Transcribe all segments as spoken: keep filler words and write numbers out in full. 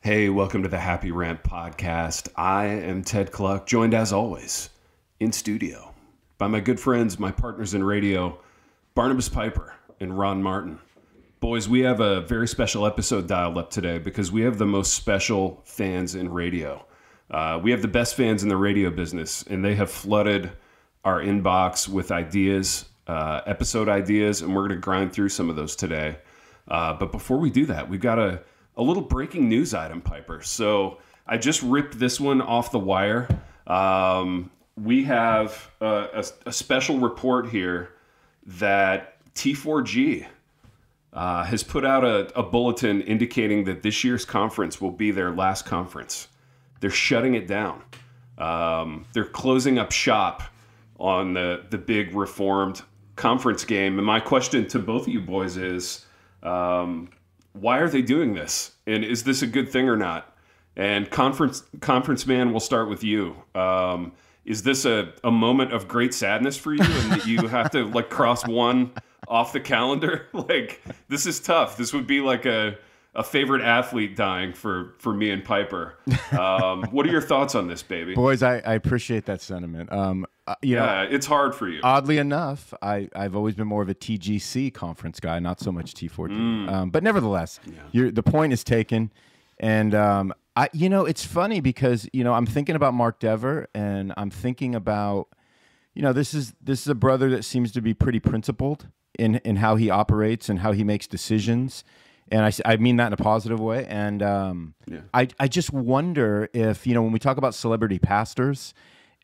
Hey, welcome to the Happy Rant Podcast. I am Ted Kluck, joined as always in studio by my good friends, my partners in radio, Barnabas Piper and Ron Martin. Boys, we have a very special episode dialed up today because we have the most special fans in radio. Uh, we have the best fans in the radio business, and they have flooded our inbox with ideas, uh, episode ideas, and we're going to grind through some of those today. Uh, but before we do that, we've got a A little breaking news item, Piper. So I just ripped this one off the wire. Um, we have a, a, a special report here that T four G uh, has put out a, a bulletin indicating that this year's conference will be their last conference. They're shutting it down. Um, they're closing up shop on the, the big reformed conference game. And my question to both of you boys is... Um, Why are they doing this? And is this a good thing or not? And conference conference man, we'll start with you. Um, is this a, a moment of great sadness for you and that you have to like cross one off the calendar? Like, this is tough. This would be like a, a favorite athlete dying for, for me and Piper. Um, what are your thoughts on this, baby? Boys, I, I appreciate that sentiment. Um, uh, you yeah, know, it's hard for you. Oddly enough, I, I've always been more of a T G C conference guy, not so much T four G. Mm. Um, but nevertheless, yeah. you're, the point is taken. And, um, I, you know, it's funny because, you know, I'm thinking about Mark Dever and I'm thinking about, you know, this is, this is a brother that seems to be pretty principled in, in how he operates and how he makes decisions. And I, I mean that in a positive way. And um, yeah. I, I just wonder if, you know, when we talk about celebrity pastors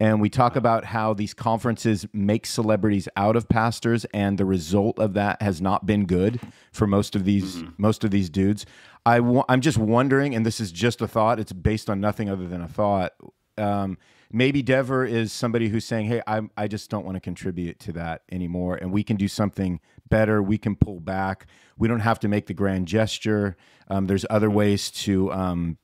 and we talk about how these conferences make celebrities out of pastors and the result of that has not been good for most of these mm-hmm. most of these dudes, I w I'm just wondering, and this is just a thought, it's based on nothing other than a thought, um, maybe Dever is somebody who's saying, hey, I, I just don't want to contribute to that anymore, and we can do something better. We can pull back. We don't have to make the grand gesture. Um, there's other ways to um,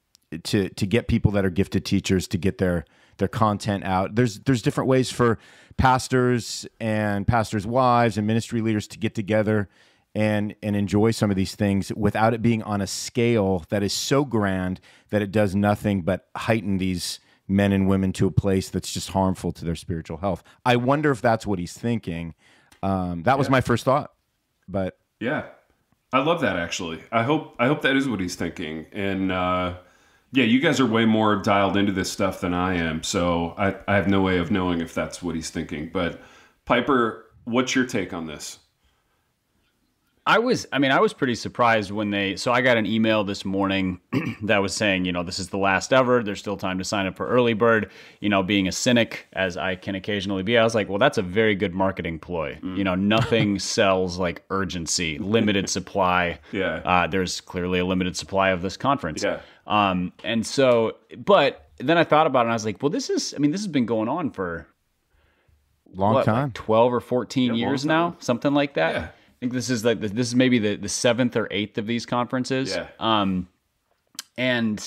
to to get people that are gifted teachers to get their their content out. There's there's different ways for pastors and pastors' wives and ministry leaders to get together and and enjoy some of these things without it being on a scale that is so grand that it does nothing but heighten these men and women to a place that's just harmful to their spiritual health. I wonder if that's what he's thinking. Um, that was yeah. my first thought, but yeah, I love that. Actually, I hope, I hope that is what he's thinking. And, uh, yeah, you guys are way more dialed into this stuff than I am. So I, I have no way of knowing if that's what he's thinking, but Piper, what's your take on this? I was, I mean, I was pretty surprised when they, so I got an email this morning that was saying, you know, this is the last ever, there's still time to sign up for early bird, you know, being a cynic as I can occasionally be. I was like, well, that's a very good marketing ploy. Mm. You know, nothing sells like urgency, limited supply. Yeah. Uh, there's clearly a limited supply of this conference. Yeah. Um, and so, but then I thought about it and I was like, well, this is, I mean, this has been going on for long what, time, like twelve or fourteen yeah, years now, something like that. Yeah. I think this is like this is maybe the, the seventh or eighth of these conferences. Yeah. Um, and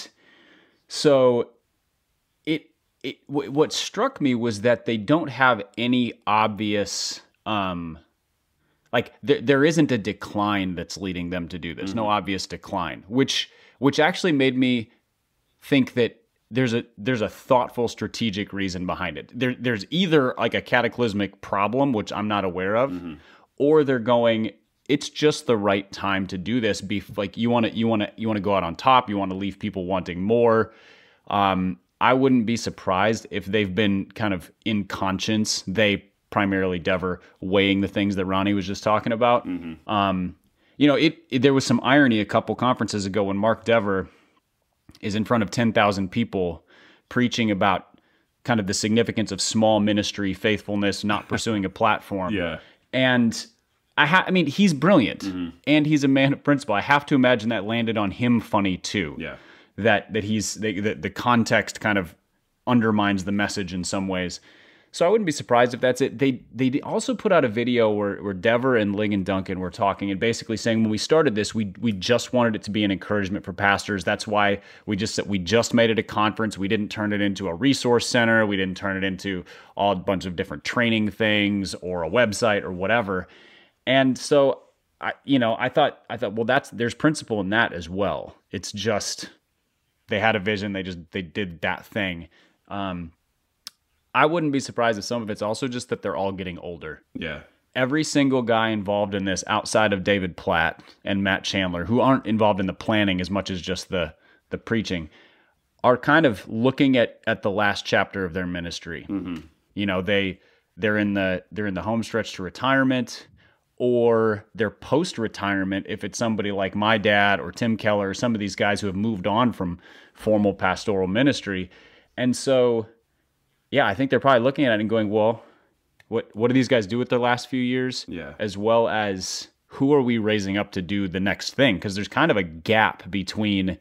so it it w what struck me was that they don't have any obvious um, like there there isn't a decline that's leading them to do this. Mm-hmm. No obvious decline, which which actually made me think that there's a there's a thoughtful strategic reason behind it. There there's either like a cataclysmic problem which I'm not aware of. Mm-hmm. Or they're going, it's just the right time to do this. Be like you want to, you want to, you want to go out on top. You want to leave people wanting more. Um, I wouldn't be surprised if they've been kind of in conscience. They primarily Dever weighing the things that Ronnie was just talking about. Mm-hmm. um, you know, it, it. There was some irony a couple conferences ago when Mark Dever is in front of ten thousand people preaching about kind of the significance of small ministry, faithfulness, not pursuing a platform. Yeah. And I, ha I mean, he's brilliant, mm-hmm. and he's a man of principle. I have to imagine that landed on him funny too. Yeah, that that he's that, that the context kind of undermines the message in some ways. So I wouldn't be surprised if that's it. They they also put out a video where, where Dever and Ling and Duncan were talking and basically saying, when we started this, we we just wanted it to be an encouragement for pastors. That's why we just we just made it a conference. We didn't turn it into a resource center. We didn't turn it into all a bunch of different training things or a website or whatever. And so I you know I thought I thought well that's there's principle in that as well. It's just they had a vision. They just they did that thing. Um, I wouldn't be surprised if some of it's also just that they're all getting older. Yeah. Every single guy involved in this outside of David Platt and Matt Chandler, who aren't involved in the planning as much as just the, the preaching, are kind of looking at, at the last chapter of their ministry. Mm-hmm. You know, they, they're in the, they're in the home stretch to retirement, or they're post-retirement if it's somebody like my dad or Tim Keller or some of these guys who have moved on from formal pastoral ministry. And so... yeah, I think they're probably looking at it and going, well, what what do these guys do with their last few years? Yeah. As well as who are we raising up to do the next thing? Because there's kind of a gap between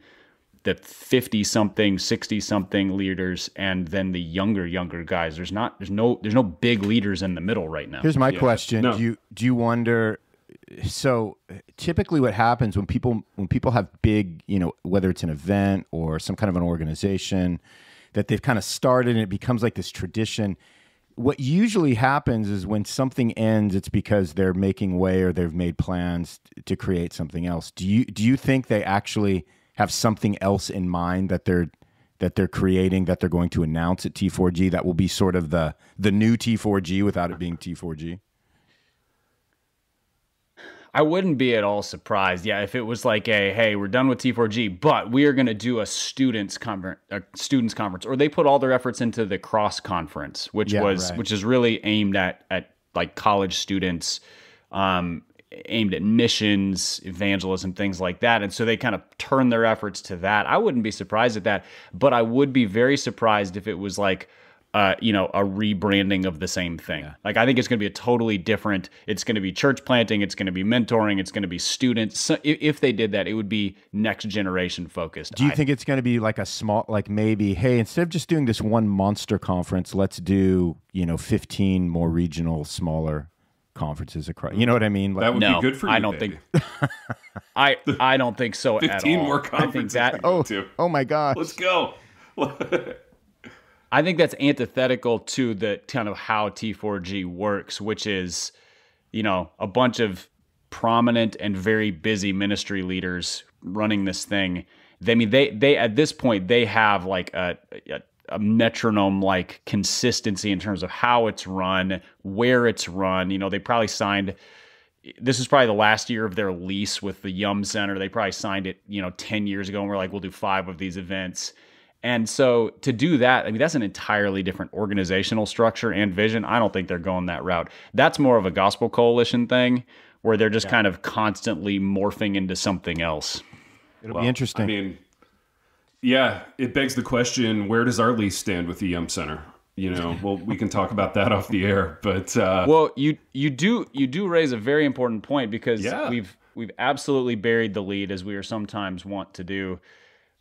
the fifty-something, sixty-something leaders and then the younger, younger guys. There's not there's no there's no big leaders in the middle right now. Here's my yeah. question. No. Do you do you wonder, so typically what happens when people when people have big, you know, whether it's an event or some kind of an organization that they've kind of started and it becomes like this tradition. What usually happens is when something ends, it's because they're making way or they've made plans to create something else. Do you do you think they actually have something else in mind that they're that they're creating, that they're going to announce at T four G that will be sort of the the new T four G without it being T four G? I wouldn't be at all surprised, yeah, if it was like a, hey, we're done with T four G, but we are going to do a students conference, a students conference, or they put all their efforts into the cross conference, which yeah, was right. which is really aimed at at like college students, um, aimed at missions, evangelism, things like that, and so they kind of turn their efforts to that. I wouldn't be surprised at that, but I would be very surprised if it was like, Uh, you know, a rebranding of the same thing. Yeah. Like, I think it's going to be a totally different, it's going to be church planting, it's going to be mentoring, it's going to be students. So if, if they did that, it would be next generation focused. Do you I, think it's going to be like a small, like maybe, hey, instead of just doing this one monster conference, let's do, you know, fifteen more regional, smaller conferences across, you know what I mean? Like, that would no, be good for you, I don't baby. think, I, I don't think so at all. fifteen more conferences. I think that, oh, oh my gosh. Let's go. I think that's antithetical to the kind of how T four G works, which is, you know, a bunch of prominent and very busy ministry leaders running this thing. They, I mean, they, they at this point, they have like a, a, a metronome-like consistency in terms of how it's run, where it's run. You know, they probably signed... this is probably the last year of their lease with the Yum Center. They probably signed it, you know, ten years ago, and we're like, we'll do five of these events. And so to do that, I mean, that's an entirely different organizational structure and vision. I don't think they're going that route. That's more of a gospel coalition thing where they're just yeah. kind of constantly morphing into something else. It'll well, be interesting. I mean, yeah, it begs the question, where does our lease stand with the Yum Center? You know, well, we can talk about that off the air, but... Uh, well, you you do you do raise a very important point because yeah. we've we've absolutely buried the lead, as we are sometimes wont to do.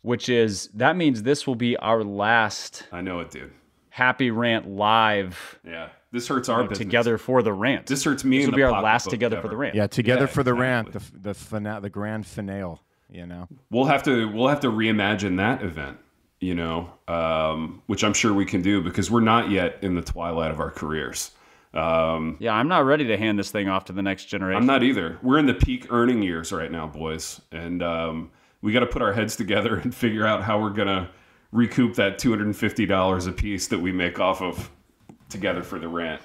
Which is, that means this will be our last... I know it, dude. Happy Rant Live. Yeah. This hurts our you know, business. Together for the Rant. This hurts me this and the This will be our last Together ever. for the Rant. Yeah, Together yeah, for the exactly. Rant, the the, fina the grand finale, you know? We'll have to we'll have to reimagine that event, you know, um, which I'm sure we can do because we're not yet in the twilight of our careers. Um, yeah, I'm not ready to hand this thing off to the next generation. I'm not either. We're in the peak earning years right now, boys. And... Um, we got to put our heads together and figure out how we're going to recoup that two hundred fifty dollars a piece that we make off of Together for the Rant.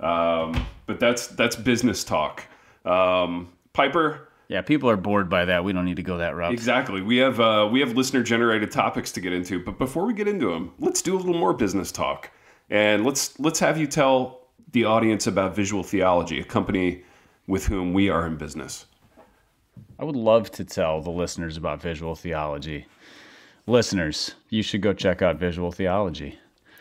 Um, but that's that's business talk. Um, Piper? Yeah, people are bored by that. We don't need to go that route. Exactly. We have, uh, we have listener-generated topics to get into. But before we get into them, let's do a little more business talk. And let's, let's have you tell the audience about Visual Theology, a company with whom we are in business. I would love to tell the listeners about Visual Theology. Listeners, you should go check out Visual Theology.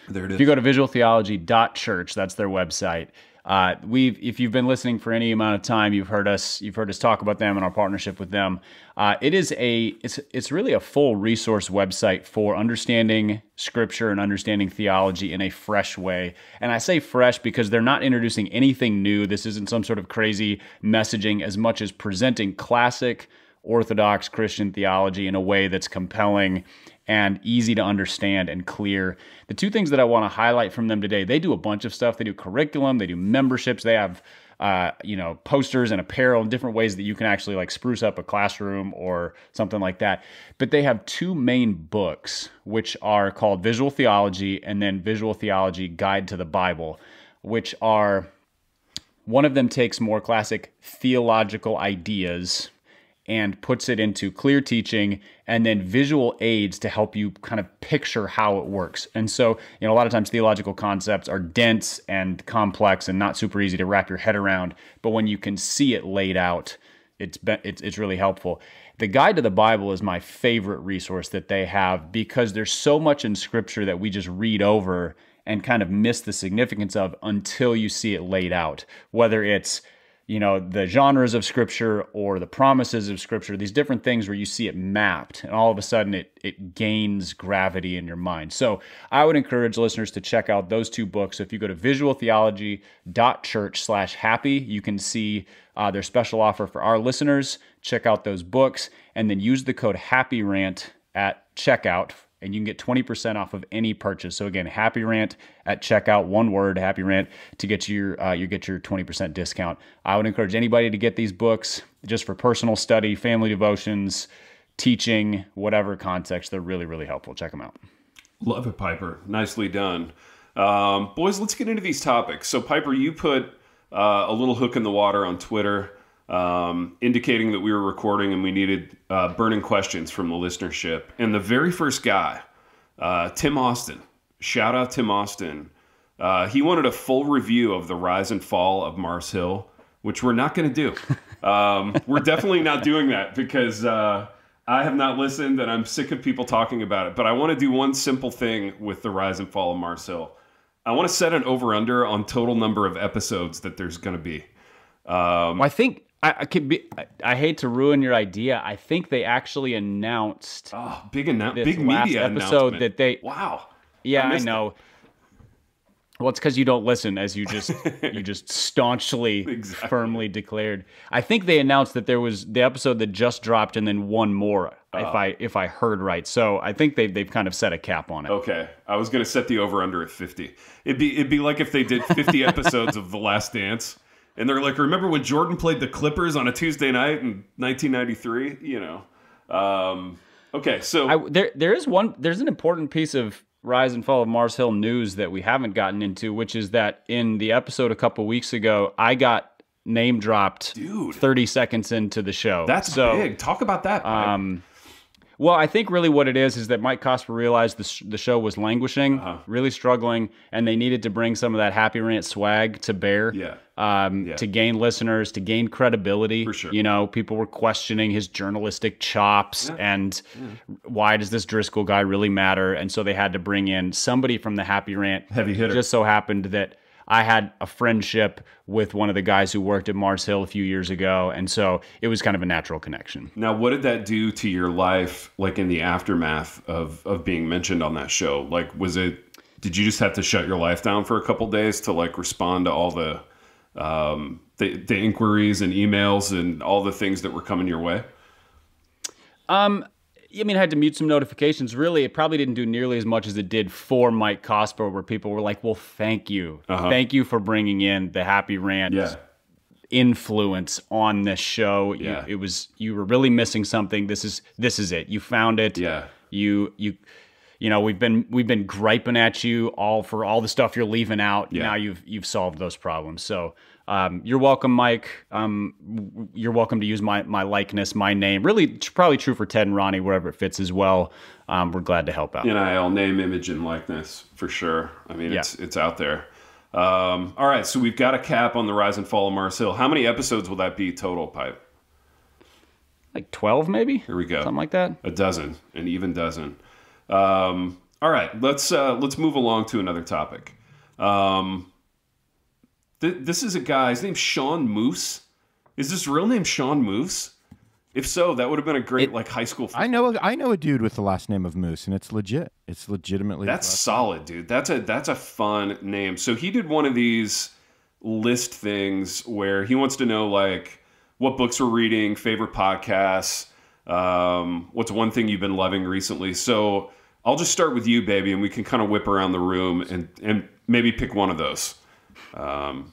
There it is. If you go to visual theology dot church, that's their website. Uh, we've, if you've been listening for any amount of time, you've heard us, you've heard us talk about them and our partnership with them. Uh, it is a, it's, it's really a full resource website for understanding scripture and understanding theology in a fresh way. And I say fresh because they're not introducing anything new. This isn't some sort of crazy messaging as much as presenting classic Orthodox Christian theology in a way that's compelling and easy to understand and clear. The two things that I want to highlight from them today, they do a bunch of stuff. They do curriculum, they do memberships, they have uh, you know, posters and apparel and different ways that you can actually like spruce up a classroom or something like that. But they have two main books, which are called Visual Theology and then Visual Theology Guide to the Bible, which are, one of them takes more classic theological ideas and puts it into clear teaching and then visual aids to help you kind of picture how it works. And so, you know, a lot of times theological concepts are dense and complex and not super easy to wrap your head around, but when you can see it laid out, it's been, it's, it's really helpful. The Guide to the Bible is my favorite resource that they have because there's so much in Scripture that we just read over and kind of miss the significance of until you see it laid out, whether it's, you know, the genres of Scripture or the promises of Scripture, these different things where you see it mapped and all of a sudden it it gains gravity in your mind. So I would encourage listeners to check out those two books. So if you go to visual theology dot church slash happy, you can see uh, their special offer for our listeners. Check out those books and then use the code HAPPYRANT at checkout and you can get twenty percent off of any purchase. So again, Happy Rant at checkout, one word, Happy Rant, to get your uh, you get your twenty percent discount. I would encourage anybody to get these books just for personal study, family devotions, teaching, whatever context. They're really, really helpful. Check them out. Love it, Piper. Nicely done. Um, boys, let's get into these topics. So Piper, you put uh, a little hook in the water on Twitter Um, indicating that we were recording and we needed uh, burning questions from the listenership. And the very first guy, uh, Tim Austin, shout out Tim Austin, uh, he wanted a full review of The Rise and Fall of Mars Hill, which we're not going to do. Um, we're definitely not doing that because uh, I have not listened and I'm sick of people talking about it. But I want to do one simple thing with The Rise and Fall of Mars Hill. I want to set an over-under on total number of episodes that there's going to be. Um, well, I think... I could be. I hate to ruin your idea. I think they actually announced oh, big annou- this big last media episode that they. Wow. Yeah, I, I know. It. Well, it's because you don't listen, as you just you just staunchly, exactly. firmly declared. I think they announced that there was the episode that just dropped, and then one more. Uh, if I if I heard right, so I think they've they've kind of set a cap on it. Okay, I was going to set the over under at fifty. It'd be it'd be like if they did fifty episodes of The Last Dance. And they're like, remember when Jordan played the Clippers on a Tuesday night in nineteen ninety-three? You know, um, okay. So I, there, there is one. There's an important piece of Rise and Fall of Mars Hill news that we haven't gotten into, which is that in the episode a couple weeks ago, I got name dropped, dude, thirty seconds into the show. That's so big. Talk about that. Um, well, I think really what it is is that Mike Cosper realized the sh the show was languishing, uh-huh. really struggling, and they needed to bring some of that Happy Rant swag to bear. Yeah. Um, yeah. to gain listeners, to gain credibility. For sure. You know, people were questioning his journalistic chops yeah. and yeah. why does this Driscoll guy really matter? And so they had to bring in somebody from the Happy Rant. Heavy hitter. It just so happened that I had a friendship with one of the guys who worked at Mars Hill a few years ago, and so it was kind of a natural connection. Now, what did that do to your life, like in the aftermath of of being mentioned on that show? Like, was it? Did you just have to shut your life down for a couple days to like respond to all the? Um, the, the inquiries and emails and all the things that were coming your way? Um, I mean, I had to mute some notifications. Really, it probably didn't do nearly as much as it did for Mike Cosper, where people were like, well, thank you. Uh-huh. Thank you for bringing in the Happy Rant yeah. influence on this show. Yeah. You, it was, you were really missing something. This is, this is it. You found it. Yeah. You, you, you know, we've been we've been griping at you all for all the stuff you're leaving out. Yeah. Now you've you've solved those problems. So um, you're welcome, Mike. Um, you're welcome to use my my likeness, my name. Really, probably true for Ted and Ronnie, wherever it fits as well. Um, we're glad to help out. N I L name, image, and likeness for sure. I mean, yeah. it's it's out there. Um, all right, so we've got a cap on The Rise and Fall of Mars Hill. How many episodes will that be total, Pipe? Like twelve, maybe. Here we go. Something like that. A dozen, an even dozen. Um, all right, let's, uh, let's move along to another topic. Um, Th- this is a guy, his name's Sean Moose. Is his real name Sean Moose? If so, that would have been a great it, like high school thing. I know, I know a dude with the last name of Moose, and it's legit. It's legitimately that's solid, name. dude. That's a that's a fun name. So he did one of these list things where he wants to know like what books we're reading, favorite podcasts, um, what's one thing you've been loving recently. So I'll just start with you, baby, and we can kind of whip around the room and and maybe pick one of those. Um,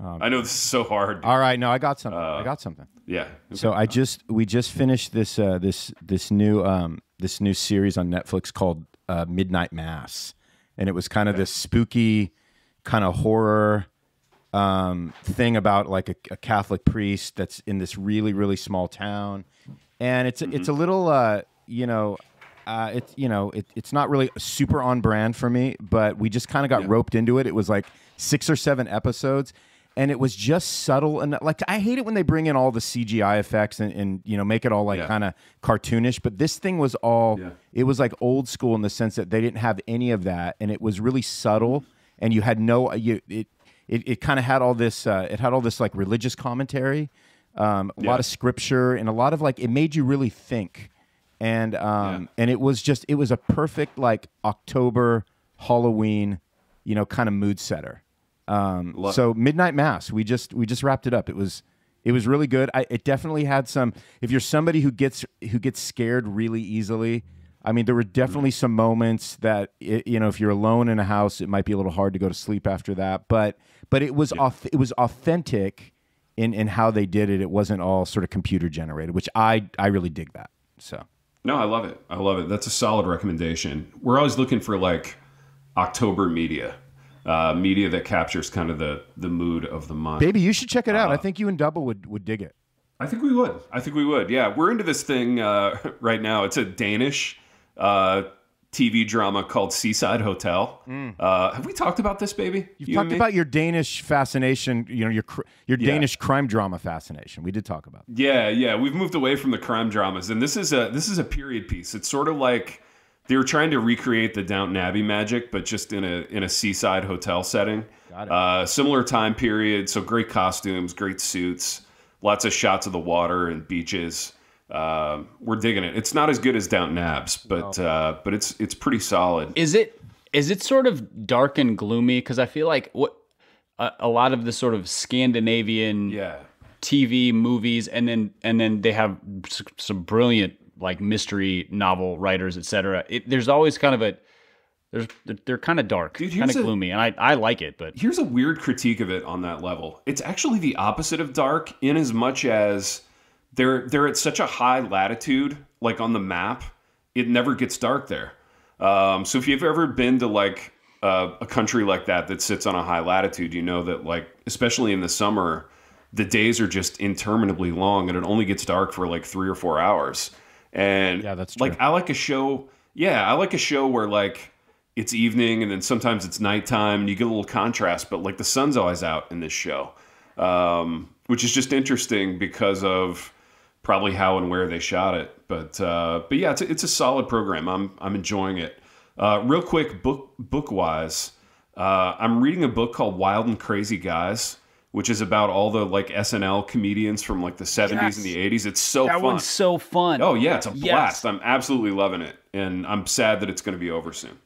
I know this is so hard. All right, no, I got something. Uh, I got something. Yeah. Okay. So I just we just finished this uh, this this new um, this new series on Netflix called uh, Midnight Mass, and it was kind of okay. this spooky kind of horror um, thing about like a, a Catholic priest that's in this really really small town, and it's mm-hmm. it's a little uh, you know uh, it's you know it, it's not really super on brand for me, but we just kind of got yeah. roped into it. It was like six or seven episodes. And it was just subtle enough. Like, I hate it when they bring in all the C G I effects and, and you know, make it all, like, yeah. kind of cartoonish. But this thing was all, yeah. it was, like, old school in the sense that they didn't have any of that. And it was really subtle. And you had no, you, it it, it kind of had all this, uh, it had all this, like, religious commentary, um, a yeah. lot of scripture, and a lot of, like, it made you really think. And um, yeah. and it was just, it was a perfect, like, October, Halloween, you know, kind of mood setter. Um, so Midnight Mass, we just, we just wrapped it up. It was, it was really good. I, it definitely had some, if you're somebody who gets, who gets scared really easily, I mean, there were definitely some moments that, it, you know, if you're alone in a house, it might be a little hard to go to sleep after that, but, but it was, yeah. it was authentic in, in how they did it. It wasn't all sort of computer generated, which I, I really dig that. So, no, I love it. I love it. That's a solid recommendation. We're always looking for like October media. Uh, media that captures kind of the, the mood of the month. Baby, you should check it out. Uh, I think you and Double would, would dig it. I think we would. I think we would. Yeah, we're into this thing uh, right now. It's a Danish uh, T V drama called Seaside Hotel. Mm. Uh, have we talked about this, baby? You've you talked about your Danish fascination, you know, your your yeah. Danish crime drama fascination. We did talk about that. Yeah, yeah. We've moved away from the crime dramas, and this is a this is a period piece. It's sort of like they were trying to recreate the Downton Abbey magic, but just in a in a seaside hotel setting. Got it. Uh, similar time period, so great costumes, great suits, lots of shots of the water and beaches. Uh, we're digging it. It's not as good as Downton Abbey, but oh. uh, but it's it's pretty solid. Is it is it sort of dark and gloomy? Because I feel like what a, a lot of the sort of Scandinavian yeah. T V movies, and then and then they have some brilliant, like mystery novel writers, et cetera. It, there's always kind of a, there's, they're kind of dark, Dude, kind of a, gloomy, and I, I like it, but. Here's a weird critique of it on that level. It's actually the opposite of dark in as much as they're, they're at such a high latitude, like on the map, it never gets dark there. Um, so if you've ever been to like uh, a country like that, that sits on a high latitude, you know that like, especially in the summer, the days are just interminably long and it only gets dark for like three or four hours. And yeah, that's true. Like I like a show. Yeah, I like a show where like it's evening and then sometimes it's nighttime and you get a little contrast, but like the sun's always out in this show, um, which is just interesting because of probably how and where they shot it. But uh, but yeah, it's a, it's a solid program. I'm I'm enjoying it. Uh, real quick, book book wise, uh, I'm reading a book called Wild and Crazy Guys, which is about all the like S N L comedians from like the seventies yes. and the eighties. It's so that fun. That one's so fun. Oh yeah, it's a yes. blast. I'm absolutely loving it. And I'm sad that it's going to be over soon.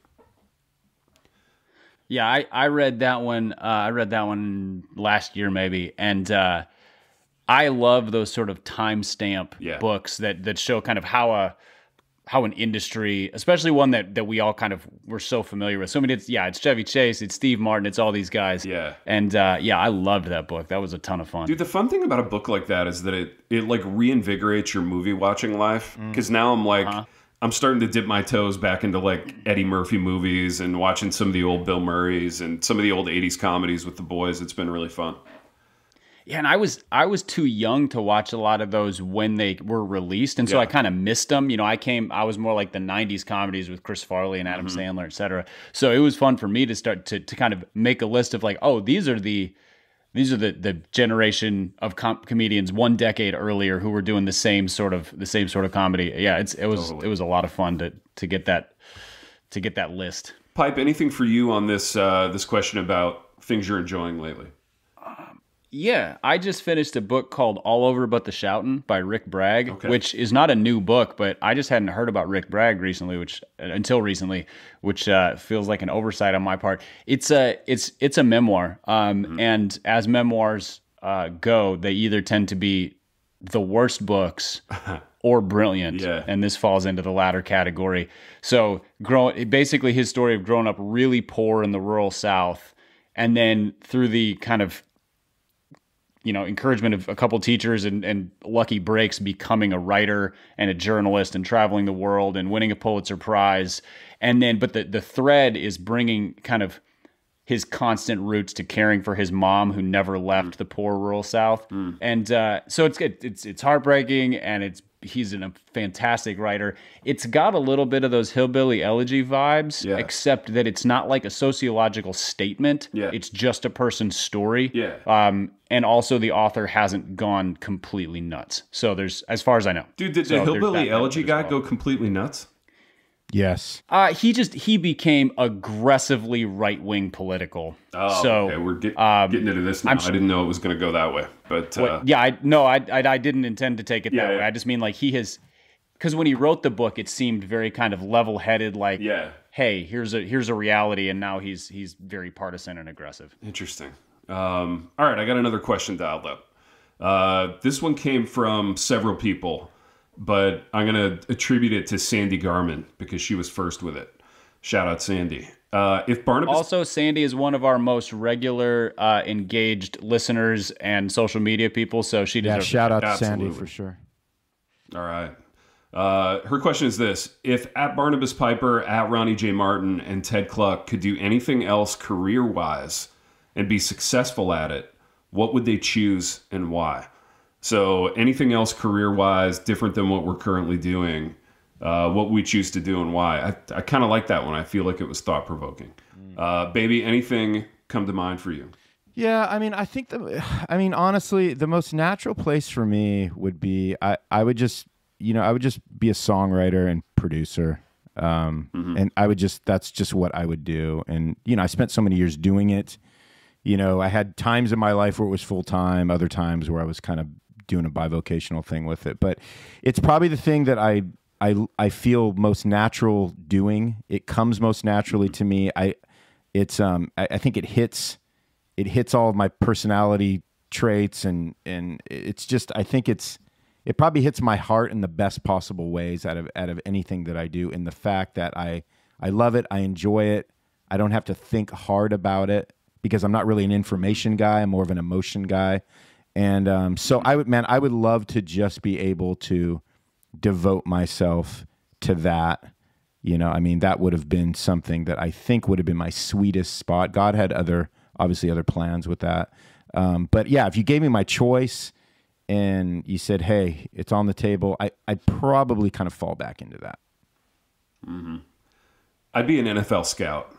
Yeah, I, I read that one. Uh, I read that one last year maybe. And uh, I love those sort of timestamp yeah. books that, that show kind of how a, how an industry, especially one that, that we all kind of were so familiar with. So I mean, it's, yeah, it's Chevy Chase, it's Steve Martin, it's all these guys. Yeah. And uh, yeah, I loved that book. That was a ton of fun. Dude, the fun thing about a book like that is that it, it like reinvigorates your movie watching life. Mm. Cause now I'm like, uh-huh. I'm starting to dip my toes back into like Eddie Murphy movies and watching some of the old Bill Murrays and some of the old eighties comedies with the boys. It's been really fun. Yeah, and I was I was too young to watch a lot of those when they were released, and so yeah. I kind of missed them. You know, I came I was more like the nineties comedies with Chris Farley and Adam mm-hmm. Sandler, et cetera. So it was fun for me to start to to kind of make a list of like, oh, these are the these are the the generation of com- comedians one decade earlier who were doing the same sort of the same sort of comedy. Yeah, it's it was totally. It was a lot of fun to to get that to get that list. Pipe, anything for you on this uh, this question about things you're enjoying lately? Um, yeah, I just finished a book called All Over But the Shoutin' by Rick Bragg, okay. which is not a new book, but I just hadn't heard about Rick Bragg recently, which until recently, which uh, feels like an oversight on my part. It's a it's it's a memoir, um, mm-hmm. and as memoirs uh, go, they either tend to be the worst books. Or brilliant, yeah. and this falls into the latter category. So grow, basically his story of growing up really poor in the rural South, and then through the kind of, you know, encouragement of a couple teachers and, and lucky breaks, becoming a writer and a journalist and traveling the world and winning a Pulitzer Prize. And then, but the, the thread is bringing kind of his constant roots to caring for his mom, who never left mm. the poor rural South. Mm. And uh, so it's good. It's, it's heartbreaking, and it's, he's an, a fantastic writer. It's got a little bit of those Hillbilly Elegy vibes, yeah. except that it's not like a sociological statement. Yeah. It's just a person's story. Yeah. Um, and also the author hasn't gone completely nuts. So there's, as far as I know. Dude, did so the Hillbilly Elegy guy well. go completely nuts? Yes. Uh, he just, he became aggressively right-wing political. Oh, so, okay. We're get, um, getting into this now. I'm, I didn't know it was going to go that way. But well, uh, yeah, I no, I, I I didn't intend to take it yeah, that way. I just mean like he has, because when he wrote the book, it seemed very kind of level-headed, like, yeah. hey, here's a here's a reality, and now he's he's very partisan and aggressive. Interesting. Um, all right, I got another question dialed up. Uh, this one came from several people, but I'm going to attribute it to Sandy Garman because she was first with it. Shout out, Sandy. Uh, if Barnabas... Also, Sandy is one of our most regular, uh, engaged listeners and social media people, so she deserves... Yeah, shout out to Sandy for sure. All right. Uh, her question is this. If at Barnabas Piper, at Ronnie J. Martin, and Ted Kluck could do anything else career-wise and be successful at it, what would they choose and why? So anything else career-wise, different than what we're currently doing, uh, what we choose to do and why. I, I kind of like that one. I feel like it was thought-provoking. Mm. Uh, baby, anything come to mind for you? Yeah, I mean, I think, the, I mean, honestly, the most natural place for me would be, I, I would just, you know, I would just be a songwriter and producer. Um, mm-hmm. And I would just, that's just what I would do. And, you know, I spent so many years doing it. You know, I had times in my life where it was full-time, other times where I was kind of doing a bivocational thing with it, but it's probably the thing that I I I feel most natural doing. It comes most naturally to me. I it's um I, I think it hits it hits all of my personality traits, and and it's just I think it's it probably hits my heart in the best possible ways out of out of anything that I do. And the fact that I I love it, I enjoy it, I don't have to think hard about it because I'm not really an information guy. I'm more of an emotion guy. And um, so I would, man, I would love to just be able to devote myself to that. You know, I mean, that would have been something that I think would have been my sweetest spot. God had other, obviously other plans with that. Um, but yeah, if you gave me my choice and you said, hey, it's on the table, I, I'd probably kind of fall back into that. Mm-hmm. I'd be an N F L scout.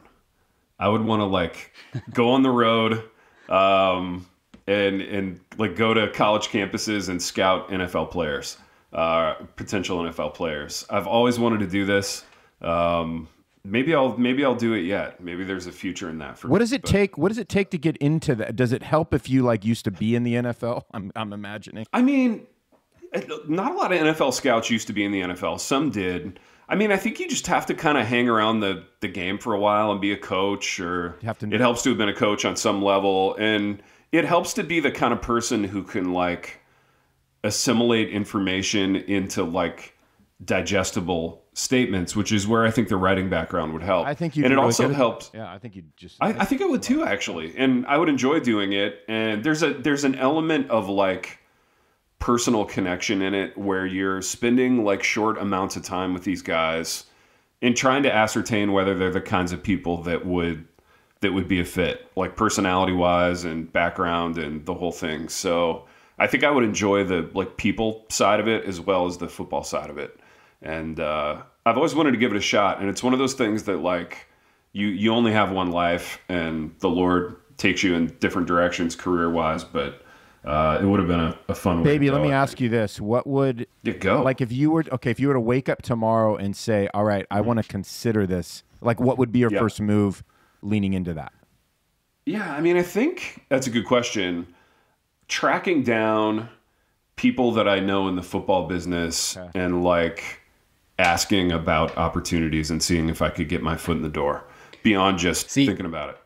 I would want to like go on the road. Um, And and like go to college campuses and scout N F L players, uh, potential N F L players. I've always wanted to do this. Um, maybe I'll maybe I'll do it yet. Maybe there's a future in that for me. What does it take? What does it take to get into that? Does it help if you like used to be in the N F L? I'm I'm imagining. I mean, not a lot of N F L scouts used to be in the N F L. Some did. I mean, I think you just have to kind of hang around the the game for a while and be a coach, or you have to know. It helps to have been a coach on some level. And it helps to be the kind of person who can like assimilate information into like digestible statements, which is where I think the writing background would help. I think you and it really also helps. Yeah, I think you just. I, I think I would too, actually, and I would enjoy doing it. And there's a there's an element of like personal connection in it where you're spending like short amounts of time with these guys and trying to ascertain whether they're the kinds of people that would. That would be a fit, like personality wise and background and the whole thing. So I think I would enjoy the like people side of it as well as the football side of it. And uh, I've always wanted to give it a shot. And it's one of those things that like you, you only have one life and the Lord takes you in different directions career wise. But uh, it would have been a, a fun way. Baby, let me ask you this. What would it go like if you were, okay, if you were to wake up tomorrow and say, all right, I want to consider this, like what would be your yeah. first move? Leaning into that? Yeah, I mean, I think that's a good question. Tracking down people that I know in the football business okay. and like asking about opportunities and seeing if I could get my foot in the door beyond just See, thinking about it.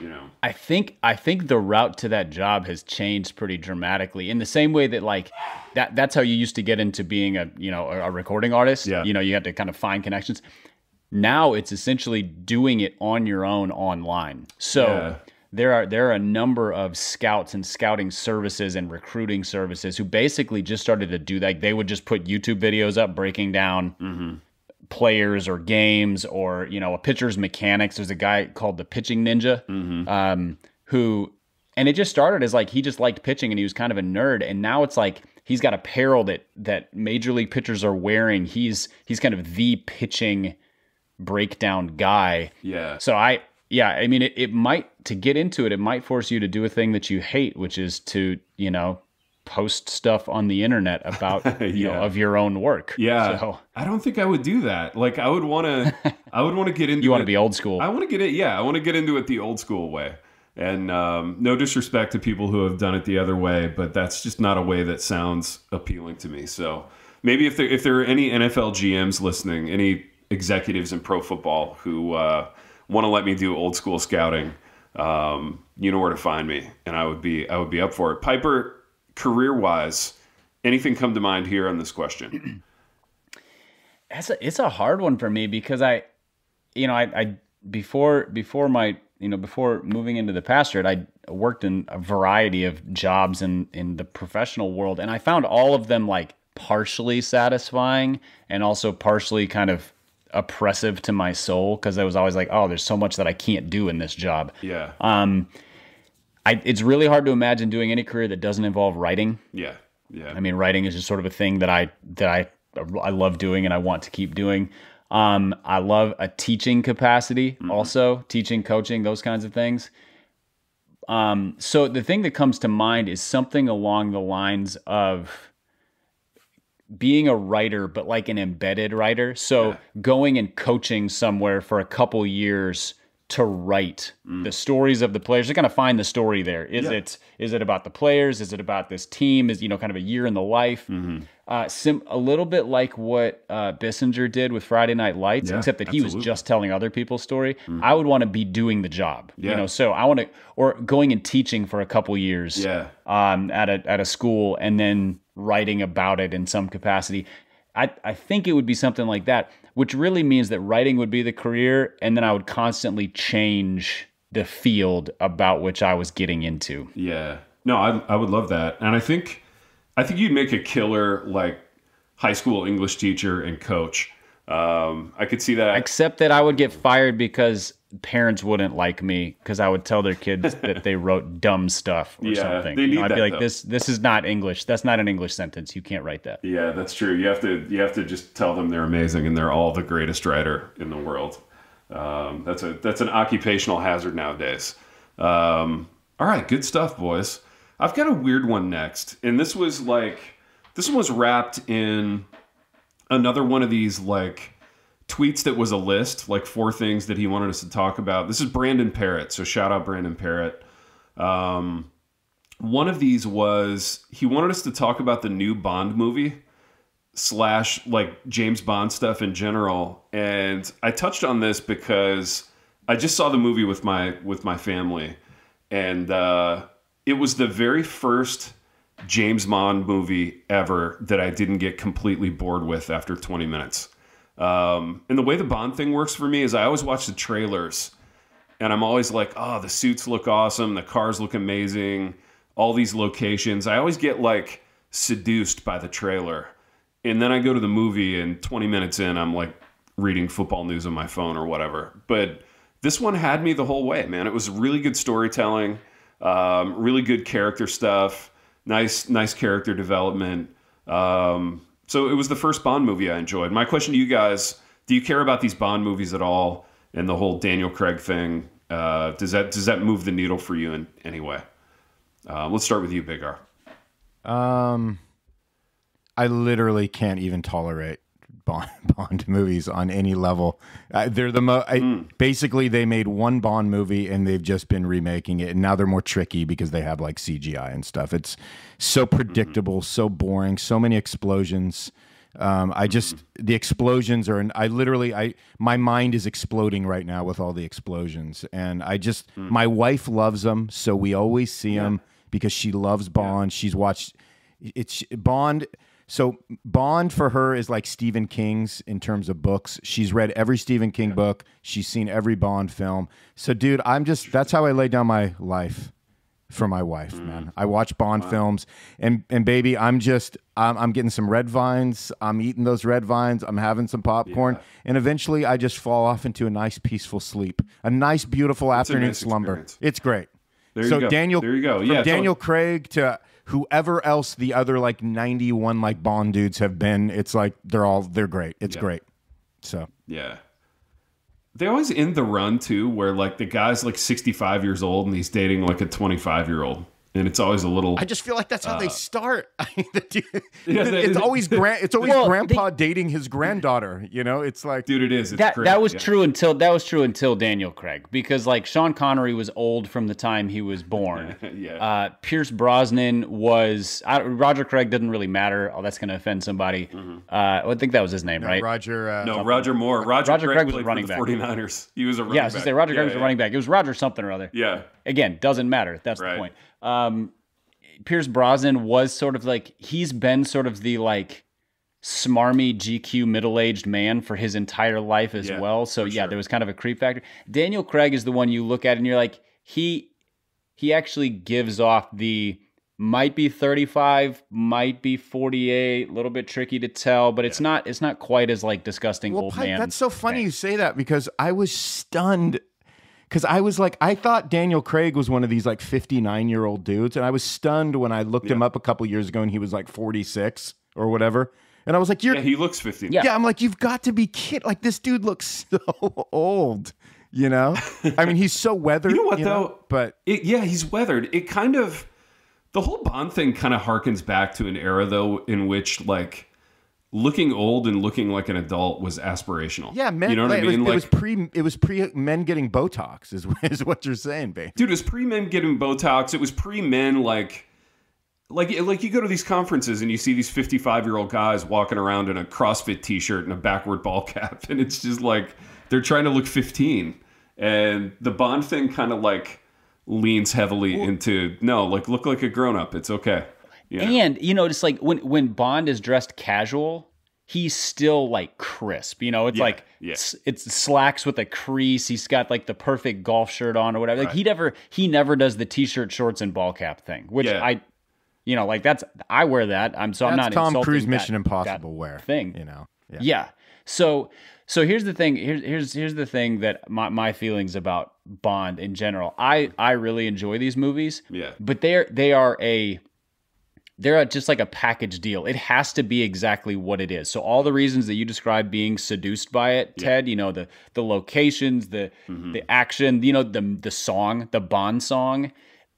You know, I think I think the route to that job has changed pretty dramatically in the same way that like that that's how you used to get into being a, you know, a, a recording artist. Yeah. You know, you had to kind of find connections. Now it's essentially doing it on your own online. So yeah. there are there are a number of scouts and scouting services and recruiting services who basically just started to do that. They would just put YouTube videos up breaking down mm-hmm. players or games or, you know, a pitcher's mechanics. There's a guy called the Pitching Ninja mm-hmm. um, who, and it just started as like, he just liked pitching and he was kind of a nerd. And now it's like, he's got apparel that, that major league pitchers are wearing. He's, he's kind of the pitching breakdown guy. Yeah. So I, yeah, I mean, it, it might, to get into it, it might force you to do a thing that you hate, which is to, you know, post stuff on the internet about yeah. you know, of your own work. Yeah. So. I don't think I would do that. Like I would want to, I would want to get into it. You want to be old school. I want to get it. Yeah. I want to get into it the old school way. And um, no disrespect to people who have done it the other way, but that's just not a way that sounds appealing to me. So maybe if there, if there are any N F L G Ms listening, any executives in pro football who uh, want to let me do old school scouting, um, you know where to find me. And I would be, I would be up for it. Piper, career-wise, anything come to mind here on this question? That's a, it's a hard one for me because I, you know, I, I before before my, you know, before moving into the pastorate, I worked in a variety of jobs in in the professional world, and I found all of them like partially satisfying and also partially kind of oppressive to my soul because I was always like, oh, there's so much that I can't do in this job. Yeah. Um. I, it's really hard to imagine doing any career that doesn't involve writing. Yeah, yeah. I mean, writing is just sort of a thing that I that I I love doing and I want to keep doing. Um, I love a teaching capacity, mm-hmm. also teaching, coaching, those kinds of things. Um, so the thing that comes to mind is something along the lines of being a writer, but like an embedded writer. So yeah. going and coaching somewhere for a couple years. To write mm. the stories of the players, you're going to find the story there. Is yeah. it is it about the players? Is it about this team? Is, you know, kind of a year in the life. Mm-hmm. uh, sim, a little bit like what uh, Bissinger did with Friday Night Lights, yeah, except that absolutely. he was just telling other people's story. Mm-hmm. I would want to be doing the job, yeah. you know. So I want to, or going and teaching for a couple years, yeah. um, at a at a school, and then writing about it in some capacity. I, I think it would be something like that, which really means that writing would be the career, and then I would constantly change the field about which I was getting into. Yeah. No, I I would love that. And I think I think you'd make a killer like high school English teacher and coach. Um, I could see that. Except that I would get fired because parents wouldn't like me because I would tell their kids that they wrote dumb stuff or yeah, something. They need you know, I'd that, be like, though. this this is not English. That's not an English sentence. You can't write that. Yeah, that's true. You have to you have to just tell them they're amazing and they're all the greatest writer in the world. Um, that's a that's an occupational hazard nowadays. Um, all right, good stuff, boys. I've got a weird one next, and this was like this one was wrapped in another one of these like tweets that was a list, like four things that he wanted us to talk about. This is Brandon Parrott, so shout out Brandon Parrott. Um, one of these was he wanted us to talk about the new Bond movie slash like James Bond stuff in general. And I touched on this because I just saw the movie with my with my family, and uh, it was the very first James Bond movie ever that I didn't get completely bored with after twenty minutes. Um, and the way the Bond thing works for me is I always watch the trailers and I'm always like, oh, the suits look awesome. The cars look amazing. All these locations. I always get like seduced by the trailer. And then I go to the movie and twenty minutes in, I'm like reading football news on my phone or whatever. But this one had me the whole way, man. It was really good storytelling, um, really good character stuff. Nice, nice character development. Um, so it was the first Bond movie I enjoyed. My question to you guys, do you care about these Bond movies at all? And the whole Daniel Craig thing, uh, does that does that move the needle for you in any way? Uh, let's start with you, Big R. Um, I literally can't even tolerate Bond, Bond movies on any level. Uh, they're the mo- I, mm. Basically, they made one Bond movie and they've just been remaking it. And now they're more tricky because they have like C G I and stuff. It's so predictable, mm-hmm. so boring, so many explosions. Um, I just mm-hmm. the explosions are. I literally, I my mind is exploding right now with all the explosions, and I just mm. my wife loves them, so we always see yeah. them because she loves Bond. Yeah. She's watched it's Bond. So Bond for her is like Stephen King's in terms of books. She's read every Stephen King yeah. book. She's seen every Bond film. So, dude, I'm just that's how I lay down my life for my wife, mm. man. I watch Bond wow. films, and and baby, I'm just I'm, I'm getting some red vines. I'm eating those red vines. I'm having some popcorn, yeah. and eventually, I just fall off into a nice, peaceful sleep, a nice, beautiful it's afternoon nice slumber. Experience. It's great. There so you go. Daniel, there you go. Yeah, from Daniel totally. Craig to. Whoever else the other like ninety-one like Bond dudes have been, it's like they're all they're great. It's yeah. great. So yeah, they always end the run too, where like the guy's like sixty-five years old and he's dating like a twenty-five year old, and it's always a little. I just feel like that's how uh, they start. I mean, the dude, yeah, they, it's always grand. It's always well, grandpa they, dating his granddaughter. You know, it's like dude, it is. It's that crazy. that was yeah. true until that was true until Daniel Craig, because like Sean Connery was old from the time he was born. yeah. Uh, Pierce Brosnan was I, Roger Craig didn't really matter. Oh, that's gonna offend somebody. Mm-hmm. uh, I think that was his name, no, right? Roger. Uh, no, Roger Moore. Roger, Roger Craig, Craig was a running back. forty-niners. He was a running yeah. I was back. Say Roger yeah, Craig was yeah. a running back. It was Roger something or other. Yeah. Again, doesn't matter. That's right. the point. Um, Pierce Brosnan was sort of like, he's been sort of the like smarmy G Q middle-aged man for his entire life as yeah, well. So yeah, sure. there was kind of a creep factor. Daniel Craig is the one you look at and you're like, he, he actually gives off the might be thirty-five, might be forty-eight, a little bit tricky to tell, but it's yeah. not, it's not quite as like disgusting well, old Pipe, man. That's so funny thing. You say that because I was stunned. Because I was like, I thought Daniel Craig was one of these like fifty-nine-year-old dudes. And I was stunned when I looked yeah. him up a couple years ago and he was like forty-six or whatever. And I was like, You're... Yeah, he looks fifty. Yeah. yeah, I'm like, you've got to be kidding. Like, this dude looks so old, you know? I mean, he's so weathered. You know what, you know? though? But it, yeah, he's weathered. It kind of, the whole Bond thing kind of harkens back to an era, though, in which like... looking old and looking like an adult was aspirational. Yeah, men. You know what I mean? It was, like, it was pre. It was pre men getting Botox. Is is what you're saying, babe? Dude, it was pre men getting Botox. It was pre men like, like, like you go to these conferences and you see these fifty-five year old guys walking around in a CrossFit T-shirt and a backward ball cap, and it's just like they're trying to look fifteen. And the Bond thing kind of like leans heavily well, into no, like look like a grown up. It's okay. Yeah. And, you know, just like when, when Bond is dressed casual, he's still like crisp, you know, it's yeah, like yeah. It's, it's slacks with a crease. He's got like the perfect golf shirt on or whatever. Right. Like he never he never does the T-shirt, shorts and ball cap thing, which yeah. I, you know, like that's I wear that. I'm so that's I'm not Tom insulting Cruise that, Mission Impossible wear thing, you know. Yeah. yeah. So so here's the thing. Here's here's here's the thing that my, my feelings about Bond in general. I, I really enjoy these movies. Yeah. But they're they are a They're just like a package deal. It has to be exactly what it is. So all the reasons that you describe being seduced by it, yeah. Ted, you know, the the locations, the mm-hmm. the action, you know, the the song, the Bond song,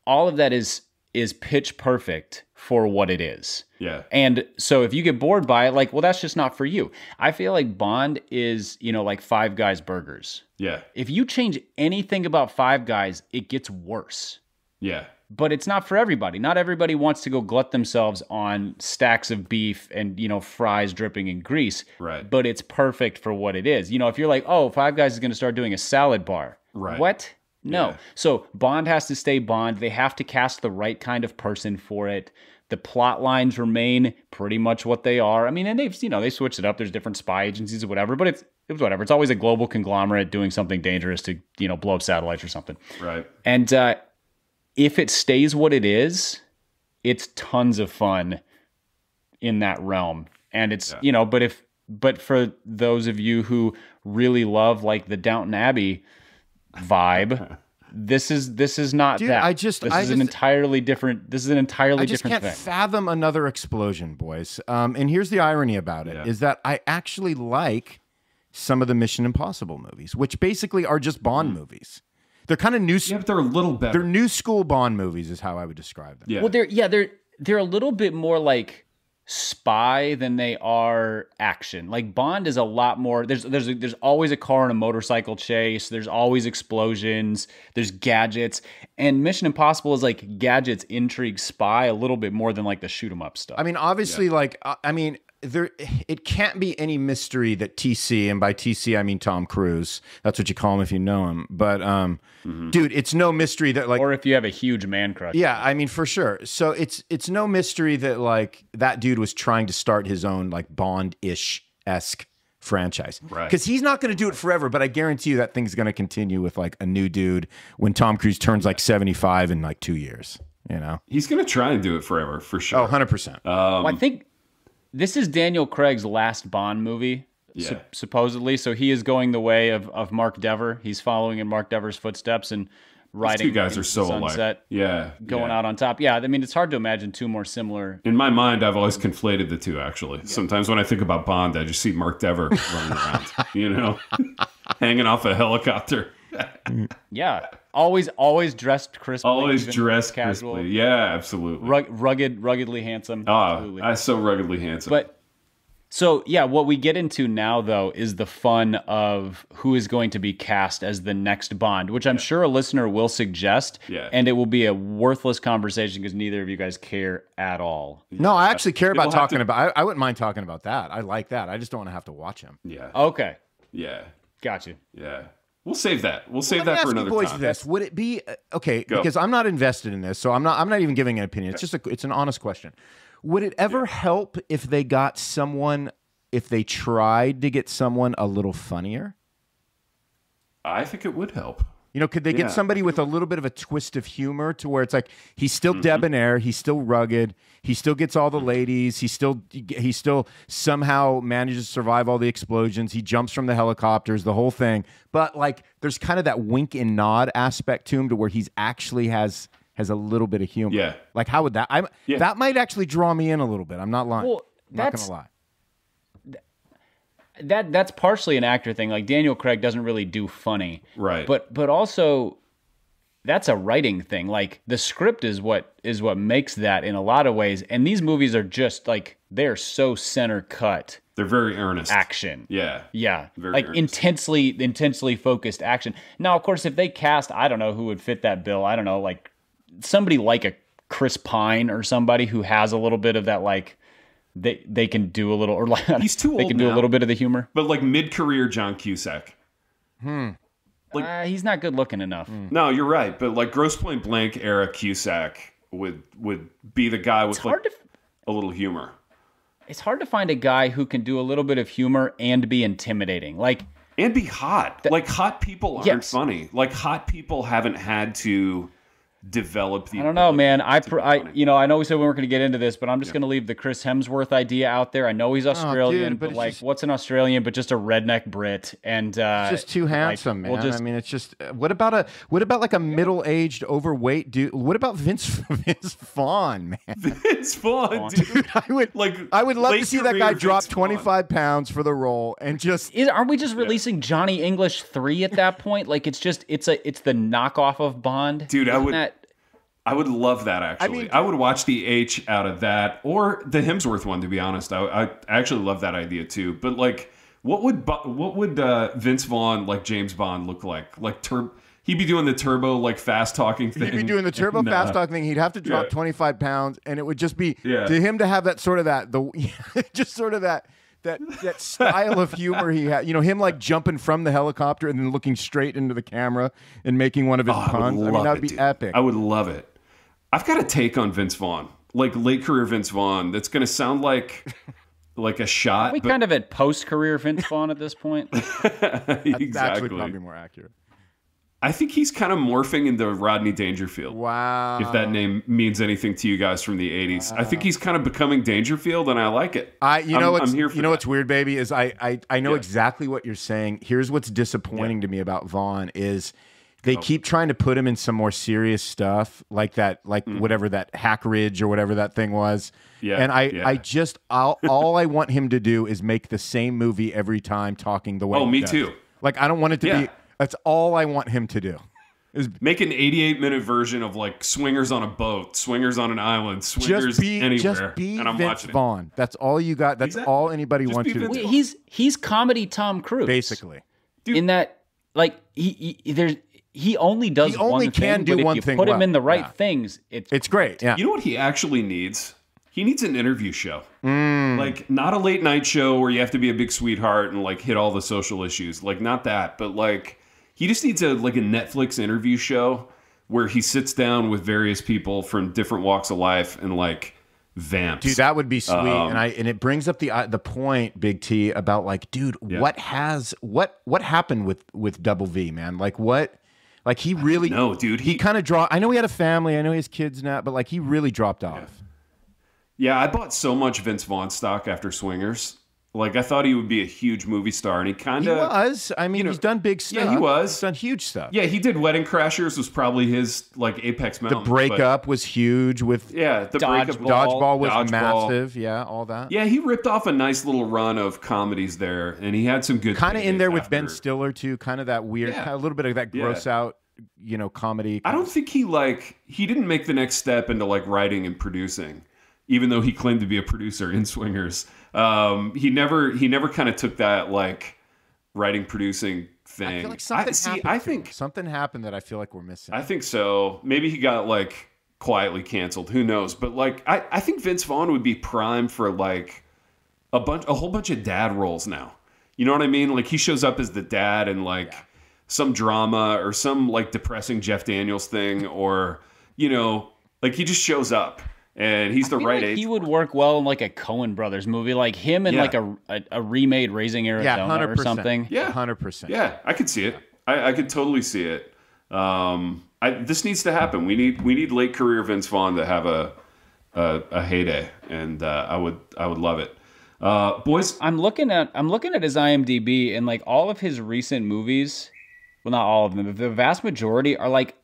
all of that is is pitch perfect for what it is. Yeah. And so if you get bored by it, like, well, that's just not for you. I feel like Bond is, you know, like Five Guys burgers. Yeah. If you change anything about Five Guys, it gets worse. Yeah. But it's not for everybody. Not everybody wants to go glut themselves on stacks of beef and, you know, fries dripping in grease. Right. But it's perfect for what it is. You know, if you're like, oh, Five Guys is going to start doing a salad bar. Right. What? No. Yeah. So Bond has to stay Bond. They have to cast the right kind of person for it. The plot lines remain pretty much what they are. I mean, and they've, you know, they switched it up. There's different spy agencies or whatever, but it's, it was whatever. It's always a global conglomerate doing something dangerous to, you know, blow up satellites or something. Right. And, uh, if it stays what it is, it's tons of fun in that realm. And it's, yeah. you know, but if, but for those of you who really love like the Downton Abbey vibe, this is, this is not Dude, that. I just, this I is just, an entirely different, this is an entirely different thing. I just can't thing. fathom another explosion, boys. Um, and here's the irony about it yeah. is that I actually like some of the Mission Impossible movies, which basically are just Bond mm. movies. They're kind of new. Yeah, but they're a little better. They're new school Bond movies, is how I would describe them. Yeah. Well, they're yeah, they're they're a little bit more like spy than they are action. Like Bond is a lot more, there's there's a, there's always a car and a motorcycle chase, there's always explosions, there's gadgets, and Mission Impossible is like gadgets, intrigue, spy a little bit more than like the shoot 'em up stuff. I mean, obviously, yeah. like I, I mean, there it can't be any mystery that T C, and by T C I mean Tom Cruise. That's what you call him if you know him. But um, mm-hmm. dude, it's no mystery that like, or if you have a huge man crush. Yeah, I mean for sure. So it's it's no mystery that like that dude was trying to start his own like Bond-ish-esque franchise, right? Because he's not going to do it forever. But I guarantee you that thing's going to continue with like a new dude when Tom Cruise turns like seventy-five in like two years. You know, he's going to try and do it forever for sure. Oh, one hundred percent. Um, well, I think. This is Daniel Craig's last Bond movie, yeah. su supposedly. So he is going the way of, of Mark Dever. He's following in Mark Dever's footsteps and riding. These two guys are so alike. Yeah. Going yeah. out on top. Yeah. I mean, it's hard to imagine two more similar. In my mind, I've always conflated the two, actually. Yeah. Sometimes when I think about Bond, I just see Mark Dever running around, you know, hanging off a helicopter. Yeah. Always, always dressed crisply. Always dressed casual. Crisply. Yeah, absolutely. Rug, rugged, ruggedly handsome. Oh, I'm so ruggedly handsome. But so, yeah, what we get into now, though, is the fun of who is going to be cast as the next Bond, which I'm yeah. sure a listener will suggest. Yeah. And it will be a worthless conversation because neither of you guys care at all. No, I actually care about talking about I, I wouldn't mind talking about that. I like that. I just don't want to have to watch him. Yeah. Okay. Yeah. Gotcha. Yeah. We'll save that. We'll save well, that for another time. Let me ask you boys this. Would it be okay? Go. Because I'm not invested in this, so I'm not. I'm not even giving an opinion. It's just a. It's an honest question. Would it ever yeah. help if they got someone? If they tried to get someone a little funnier? I think it would help. You know, could they yeah. get somebody with a little bit of a twist of humor to where it's like he's still mm-hmm. debonair, he's still rugged, he still gets all the ladies, he still he still somehow manages to survive all the explosions, he jumps from the helicopters, the whole thing. But like, there's kind of that wink and nod aspect to him, to where he's actually has has a little bit of humor. Yeah, like how would that? I'm yeah. that might actually draw me in a little bit. I'm not lying. Well, I'm not gonna lie. That that's partially an actor thing. Like Daniel Craig doesn't really do funny, right? But but also, that's a writing thing. Like the script is what is what makes that in a lot of ways. And these movies are just like they're so center cut. They're very earnest action. Yeah, yeah, very like earnest. intensely intensely focused action. Now, of course, if they cast, I don't know who would fit that bill. I don't know, like somebody like a Chris Pine or somebody who has a little bit of that like. They they can do a little, or like he's too old. They can do now, a little bit of the humor, but like mid career John Cusack. Hmm. Like uh, he's not good looking enough. Mm. No, you're right, but like Grosse Pointe Blank era Cusack would would be the guy with it's like to, a little humor. It's hard to find a guy who can do a little bit of humor and be intimidating, like and be hot. The, like hot people aren't yes. funny. Like hot people haven't had to. Develop the I don't know, man. I, pr I, you know, I know we said we weren't going to get into this, but I'm just yeah. going to leave the Chris Hemsworth idea out there. I know he's Australian, oh, dude, but, but like, just, what's an Australian but just a redneck Brit? And uh, it's just too handsome, like, man. We'll just, I mean, it's just what about a what about like a middle-aged, overweight dude? What about Vince Vince Vaughn, man? Vince Vaughn, dude. I would like. I would love to see that guy drop twenty-five pounds for the role and just. Is, aren't we just releasing yeah. Johnny English three at that point? Like, it's just it's a it's the knockoff of Bond, dude. Isn't I would. That, I would love that, actually. I mean, I would watch the H out of that or the Hemsworth one, to be honest. I, I actually love that idea, too. But, like, what would what would uh, Vince Vaughn, like James Bond, look like? Like, tur he'd be doing the turbo, like, fast-talking thing. He'd be doing the turbo nah. fast-talking thing. He'd have to drop yeah. twenty-five pounds, and it would just be yeah. to him to have that sort of that, the just sort of that. That, that style of humor he had, you know, him like jumping from the helicopter and then looking straight into the camera and making one of his oh, puns. I, I mean, that would be dude. epic. I would love it. I've got a take on Vince Vaughn, like late career Vince Vaughn. That's going to sound like like a shot. Are we but... kind of at post career Vince Vaughn at this point. Exactly. That's actually probably more accurate. I think he's kind of morphing into Rodney Dangerfield. Wow. If that name means anything to you guys from the eighties. Wow. I think he's kind of becoming Dangerfield, and I like it. I, you know, I'm, what's, I'm here for you know what's weird, baby, is I, I, I know yeah. exactly what you're saying. Here's what's disappointing yeah. to me about Vaughn is they oh. keep trying to put him in some more serious stuff, like that, like mm. whatever that Hack Ridge or whatever that thing was. Yeah. And I, yeah. I just, I'll, all I want him to do is make the same movie every time, talking the way. Oh, he me does. too. Like I don't want it to yeah. be. That's all I want him to do. Is make an eighty-eight minute version of like Swingers on a boat, Swingers on an island, Swingers just be, anywhere. Just be and I'm Vince watching Vaughn. It. That's all you got. That's exactly. all anybody just wants to. Wait, he's he's comedy Tom Cruise basically. Dude. In that, like he, he there's he only does he only one can thing, do one if you thing. Put well. him in the right yeah. things. It's it's great. Yeah. You know what he actually needs? He needs an interview show. Mm. Like not a late night show where you have to be a big sweetheart and like hit all the social issues. Like not that, but like. He just needs a like a Netflix interview show where he sits down with various people from different walks of life and like vamps. Dude, that would be sweet. Um, and I and it brings up the uh, the point, Big T, about like, dude, yeah. what has what what happened with with Double V, man? Like what? Like he really no, dude. He, he kind of draw. I know he had a family. I know he has kids now, but like he really dropped off. Yeah, yeah I bought so much Vince Vaughn stock after Swingers. Like, I thought he would be a huge movie star, and he kind of... He was. I mean, you know, he's done big stuff. Yeah, he was. He's done huge stuff. Yeah, he did Wedding Crashers, was probably his, like, apex mountain. The breakup was huge with... Yeah, the breakup. Dodgeball was Dodgeball. massive. Yeah, all that. Yeah, he ripped off a nice little run of comedies there, and he had some good... Kind of in there after. With Ben Stiller, too. Kind of that weird... Yeah. Kind of a little bit of that gross yeah. out, you know, comedy. I don't think he, like... He didn't make the next step into, like, writing and producing, even though he claimed to be a producer in Swingers. Um, he never, he never kind of took that like writing, producing thing. I feel like something I, see, happened. I think something happened that I feel like we're missing. I think so. Maybe he got like quietly canceled. Who knows? But like, I, I think Vince Vaughn would be prime for like a bunch, a whole bunch of dad roles now. You know what I mean? Like he shows up as the dad in like yeah. some drama or some like depressing Jeff Daniels thing, or, you know, like he just shows up. And he's the right like age. He would work well in like a Coen Brothers movie, like him and yeah. like a, a a remade Raising Arizona yeah, or something. Yeah, one hundred percent. Yeah, I could see it. I, I could totally see it. Um, I, this needs to happen. We need we need late career Vince Vaughn to have a a, a heyday, and uh, I would I would love it. Uh, boys, I'm looking at I'm looking at his IMDb, and like all of his recent movies, well, not all of them, but the vast majority are like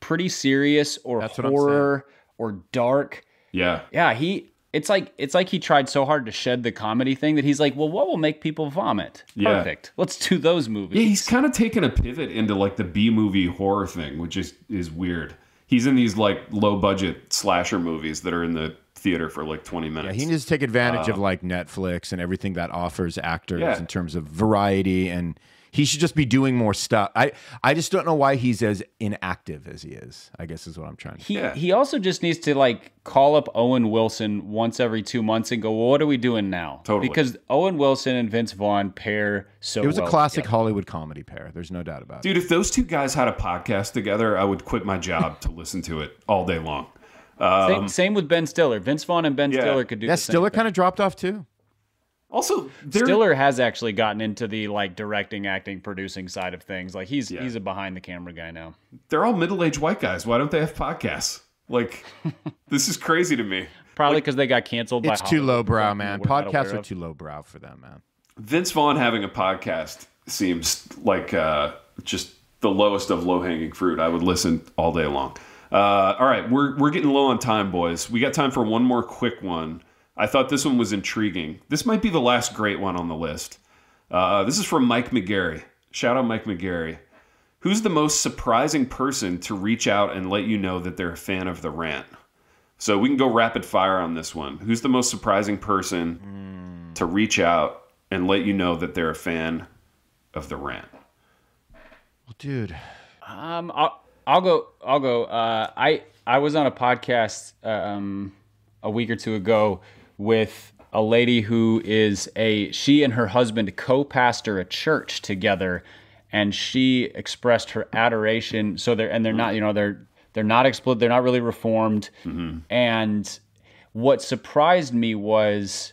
pretty serious or That's horror. Or dark. Yeah. Yeah. He, it's like, it's like he tried so hard to shed the comedy thing that he's like, well, what will make people vomit? Perfect. Yeah. Let's do those movies. Yeah. He's kind of taken a pivot into like the B movie horror thing, which is, is weird. He's in these like low budget slasher movies that are in the theater for like twenty minutes. Yeah, he needs to take advantage um, of like Netflix and everything that offers actors yeah. in terms of variety, and he should just be doing more stuff. I, I just don't know why he's as inactive as he is, I guess is what I'm trying to say. He, yeah. he also just needs to like call up Owen Wilson once every two months and go, well, what are we doing now? Totally. Because Owen Wilson and Vince Vaughn pair so well. It was well a classic together. Hollywood comedy pair. There's no doubt about Dude, it. Dude, if those two guys had a podcast together, I would quit my job to listen to it all day long. Um, same, same with Ben Stiller. Vince Vaughn and Ben yeah. Stiller could do yeah, the same Stiller kind of dropped off too. Also, Stiller has actually gotten into the like directing, acting, producing side of things. Like he's yeah. he's a behind the camera guy now. They're all middle-aged white guys. Why don't they have podcasts? Like this is crazy to me. Probably because like, they got canceled. It's by too lowbrow, man. Podcasts are too lowbrow for them, man. Vince Vaughn having a podcast seems like uh, just the lowest of low-hanging fruit. I would listen all day long. Uh, all right, we're we're getting low on time, boys. We got time for one more quick one. I thought this one was intriguing. This might be the last great one on the list. Uh, this is from Mike McGarry. Shout out Mike McGarry. Who's the most surprising person to reach out and let you know that they're a fan of The Rant? So we can go rapid fire on this one. Who's the most surprising person mm. to reach out and let you know that they're a fan of The Rant? Well, dude. Um, I'll, I'll go. I'll go. Uh, I, I was on a podcast um, a week or two ago with a lady who is a, she and her husband co-pastor a church together, and she expressed her adoration. So they're, and they're not, you know, they're, they're not explicit. They're not really reformed. Mm-hmm. And what surprised me was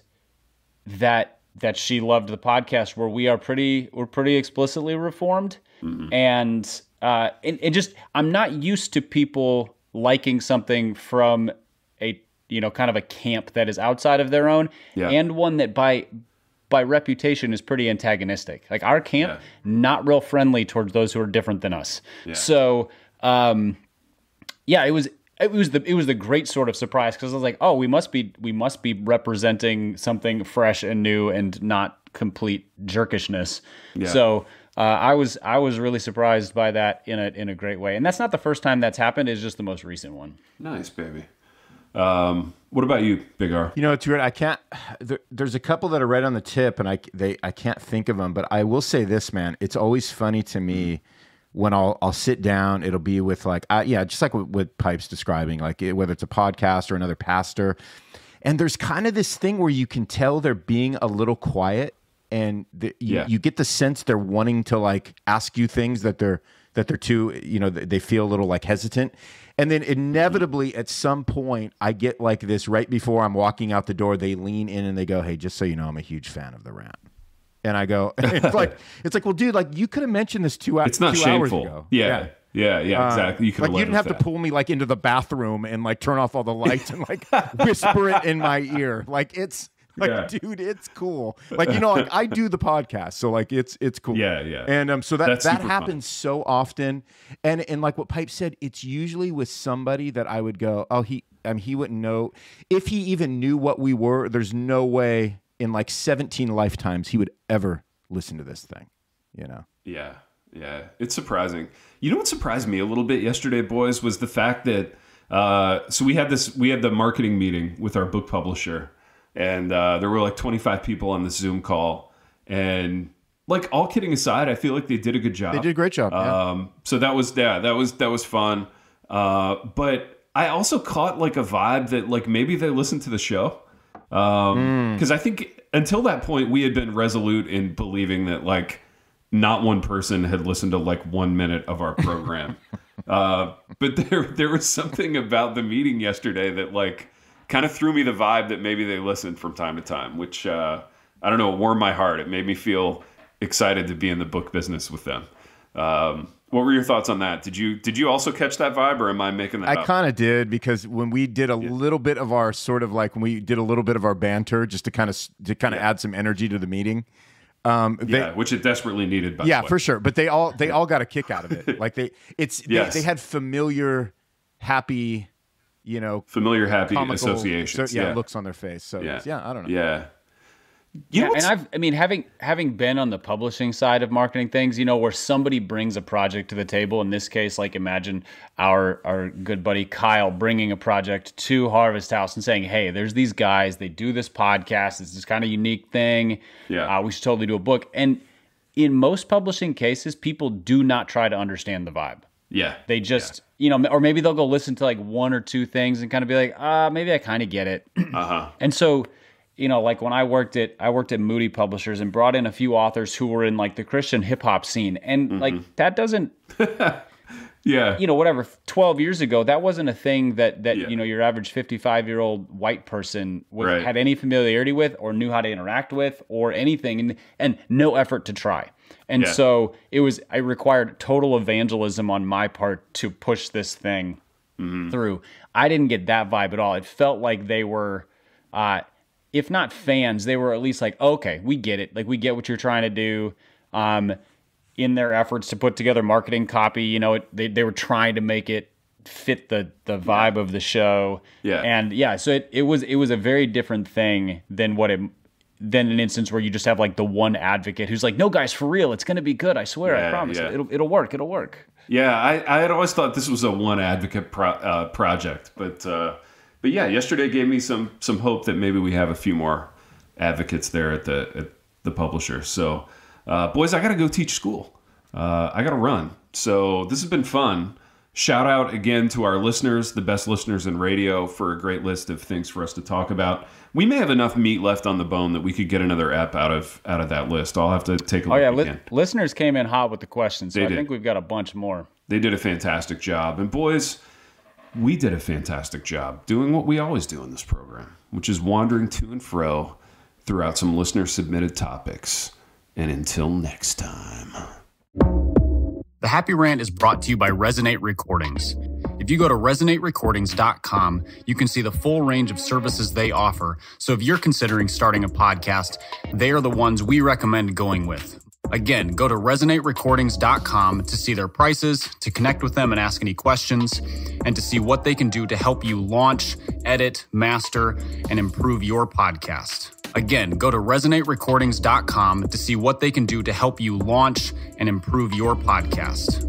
that, that she loved the podcast where we are pretty, we're pretty explicitly reformed. Mm-hmm. And, uh, and, and just, I'm not used to people liking something from a, you know, kind of a camp that is outside of their own yeah. and one that by by reputation is pretty antagonistic. Like our camp, yeah. not real friendly towards those who are different than us. Yeah. So, um, yeah, it was it was the it was the great sort of surprise, because I was like, oh, we must be we must be representing something fresh and new and not complete jerkishness. Yeah. So Uh, I was I was really surprised by that in a in a great way, and that's not the first time that's happened. It's just the most recent one. Nice, baby. Um, what about you, Big R? You know, it's weird. I can't. There, there's a couple that are right on the tip, and I they I can't think of them. But I will say this, man. It's always funny to me when I'll I'll sit down. It'll be with like I, yeah, just like what, what Pipe's describing, like it, whether it's a podcast or another pastor. And there's kind of this thing where you can tell they're being a little quiet. And the, you, yeah. you get the sense they're wanting to like ask you things that they're that they're too, you know, they feel a little like hesitant. And then inevitably at some point I get like this right before I'm walking out the door, they lean in and they go, "Hey, just so you know, I'm a huge fan of the rant." And I go, and it's like, it's like, well, dude, like you could have mentioned this two, it's not two hours ago. Yeah. yeah. Yeah, yeah, exactly. You, like, you didn't have that. to pull me like into the bathroom and like turn off all the lights and like whisper it in my ear. Like it's like, yeah. dude, it's cool. Like, you know, like, I do the podcast, so like it's it's cool. Yeah, yeah. And um, so that That's that happens fun. so often, and and like what Pipe said, it's usually with somebody that I would go, oh, he, I mean, he wouldn't know if he even knew what we were. There's no way in like seventeen lifetimes he would ever listen to this thing, you know? Yeah. Yeah, it's surprising. You know what surprised me a little bit yesterday, boys, was the fact that uh, so we had this we had the marketing meeting with our book publisher, and uh, there were like twenty-five people on the Zoom call, and like all kidding aside, I feel like they did a good job. They did a great job. Um, yeah. So that was yeah, that was that was fun. Uh, but I also caught like a vibe that like maybe they listened to the show because um, mm. I think until that point we had been resolute in believing that like. Not one person had listened to like one minute of our program. uh, but there there was something about the meeting yesterday that like kind of threw me the vibe that maybe they listened from time to time, which uh, I don't know, it warmed my heart. It made me feel excited to be in the book business with them. Um, what were your thoughts on that? Did you did you also catch that vibe, or am I making that I up? I kind of did, because when we did a yeah. little bit of our sort of like, when we did a little bit of our banter just to kind of to kind of yeah. add some energy to the meeting, Um, they, yeah, which it desperately needed. By yeah, the way. for sure. But they all they all got a kick out of it. Like they, it's they, yes. they had familiar, happy, you know, familiar happy comical, associations. So, yeah, yeah, looks on their face. So yeah, yeah I don't know. Yeah, you know, yeah, and I've I mean having having been on the publishing side of marketing things, you know, where somebody brings a project to the table. In this case, like imagine our our good buddy Kyle bringing a project to Harvest House and saying, "Hey, there's these guys. They do this podcast. It's this kind of unique thing. Yeah, uh, we should totally do a book." And in most publishing cases, people do not try to understand the vibe. Yeah, they just yeah. you know, or maybe they'll go listen to like one or two things and kind of be like, "Ah, uh, maybe I kind of get it." Uh huh. And so. You know, like when I worked at I worked at Moody Publishers and brought in a few authors who were in like the Christian hip hop scene, and mm-hmm. like that doesn't, yeah, you know, whatever. twelve years ago, that wasn't a thing that that yeah. you know your average fifty-five year old white person would, right. had any familiarity with or knew how to interact with or anything, and and no effort to try. And yeah. so it was. I required total evangelism on my part to push this thing mm-hmm. through. I didn't get that vibe at all. It felt like they were. Uh, If not fans, they were at least like, oh, okay, we get it. Like, we get what you're trying to do. Um, in their efforts to put together marketing copy, you know, it, they they were trying to make it fit the the vibe yeah. of the show. Yeah, and yeah, so it it was it was a very different thing than what it than an instance where you just have like the one advocate who's like, no, guys, for real, it's gonna be good. I swear, yeah, I promise. Yeah. It'll it'll work. It'll work. Yeah, I I had always thought this was a one advocate pro, uh, project, but. Uh... But yeah, yesterday gave me some some hope that maybe we have a few more advocates there at the at the publisher. So, uh, boys, I gotta go teach school. Uh, I gotta run. So this has been fun. Shout out again to our listeners, the best listeners in radio, for a great list of things for us to talk about. We may have enough meat left on the bone that we could get another app out of out of that list. I'll have to take a look. Oh yeah, again. Li- listeners came in hot with the questions, so they I did. think we've got a bunch more. They did a fantastic job, and boys. We did a fantastic job doing what we always do in this program, which is wandering to and fro throughout some listener-submitted topics. And until next time. The Happy Rant is brought to you by Resonate Recordings. If you go to resonate recordings dot com, you can see the full range of services they offer. So if you're considering starting a podcast, they are the ones we recommend going with. Again, go to resonate recordings dot com to see their prices, to connect with them and ask any questions, and to see what they can do to help you launch, edit, master, and improve your podcast. Again, go to resonate recordings dot com to see what they can do to help you launch and improve your podcast.